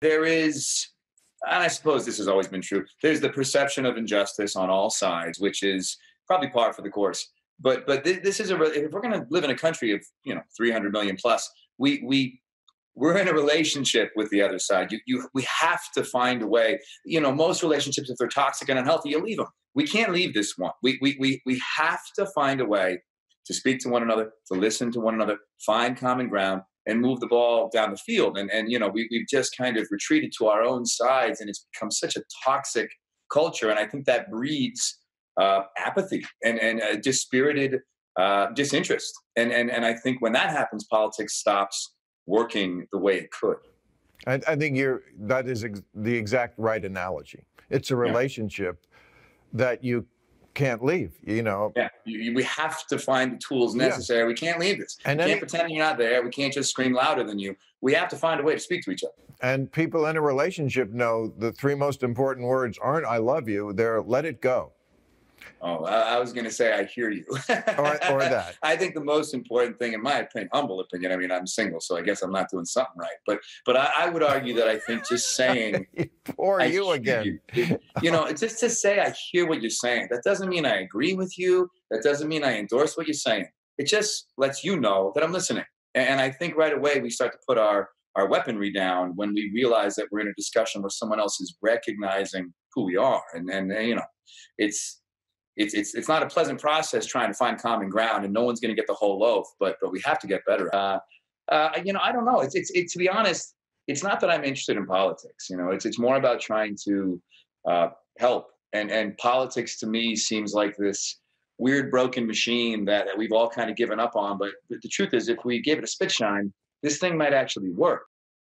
There is, and I suppose this has always been true, there's the perception of injustice on all sides, which is probably par for the course. But this is if we're going to live in a country of 300 million plus, we're in a relationship with the other side. We have to find a way. Most relationships, if they're toxic and unhealthy, you leave them. We can't leave this one. We have to find a way to speak to one another, to listen to one another, find common ground, and move the ball down the field. And we've just kind of retreated to our own sides, and it's become such a toxic culture. And I think that breeds apathy and dispirited disinterest. And I think when that happens, politics stops working the way it could. I think that is the exact right analogy. It's a relationship that you can't leave, Yeah, we have to find the tools necessary. Yeah. We can't leave this. And we can't pretend you're not there. We can't just scream louder than you. We have to find a way to speak to each other. And people in a relationship know the three most important words aren't "I love you." They're "let it go." Oh, I was going to say, I hear you. or that. I think the most important thing, in my opinion, humble opinion, I mean, I'm single, so I guess I'm not doing something right. But I would argue that I think just saying... Poor you again. Just to say, I hear what you're saying. That doesn't mean I agree with you. That doesn't mean I endorse what you're saying. It just lets you know that I'm listening. And I think right away we start to put our weaponry down when we realize that we're in a discussion where someone else is recognizing who we are. It's not a pleasant process trying to find common ground, and no one's going to get the whole loaf, but we have to get better. I don't know. It's to be honest, it's not that I'm interested in politics. It's more about trying to help. And politics to me seems like this weird broken machine that we've all kind of given up on. But the truth is, if we gave it a spit shine, this thing might actually work.